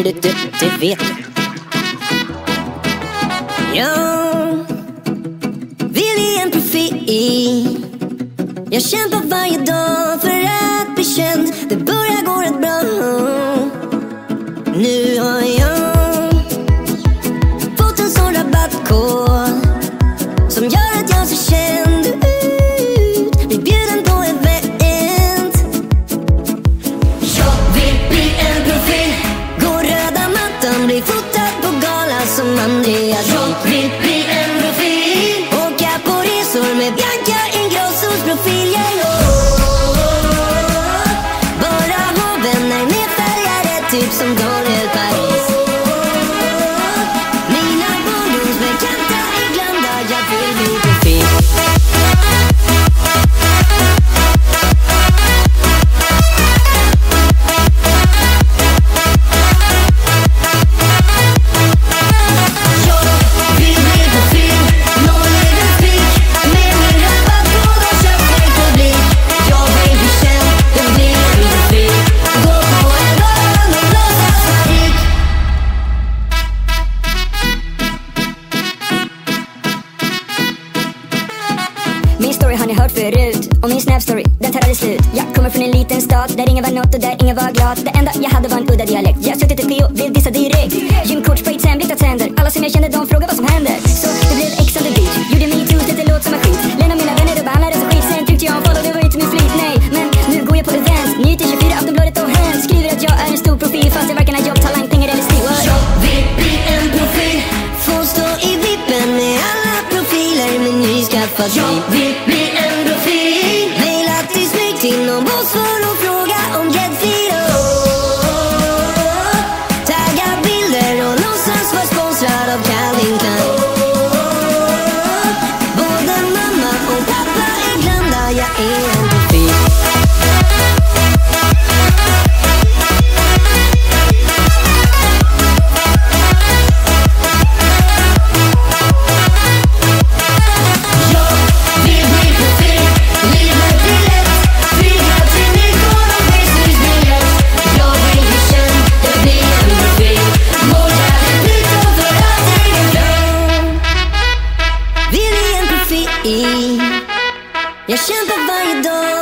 TV. Eu vivi en profil. Jag kämpar varje dag för att bli känd. Det börjar gå rätt bra. Nu har jag fått en sån rabattkod som gör att jag ser känd ut. Blir bjuden på event. Jag vill bli en profil. Gå röda mattan, bli fotad på gala som Andreas. Jag vill bli en profil. Åka på resor med Bianca. Profil, bara ha vänner med färgade, typ som Daniel Paris. Mina barndomsbekanta är glömda, jag vill bli profil. Min story har ni hört förut, och min snap-story, den tar aldrig slut. Jag kommer från en liten stad, där ingen var nåt och där ingen var glad. Det enda jag hade var en udda dialekt. Jag suttit i PO, vill dissa direkt. Gymkort, spray, sen, blittat händer. Alla som jag kände, de frågar vad som händer. Så det blev Ex on the Beach, gjorde mig trus, det låt som en skit. Lämna mina vänner och behandlade som skit. Sen tryckte jag en follow, det var inte min flit, nej. Men nu går jag på events, nyheter 24, Aftonbladet och hem. Skriver att jag är en stor profil, fast jag varken har jobb, talang, pengar eller stil. Jag vill bli en profil. Får stå i vippen med alla profiler med nyskaffat liv. Jag kämpar varje dag.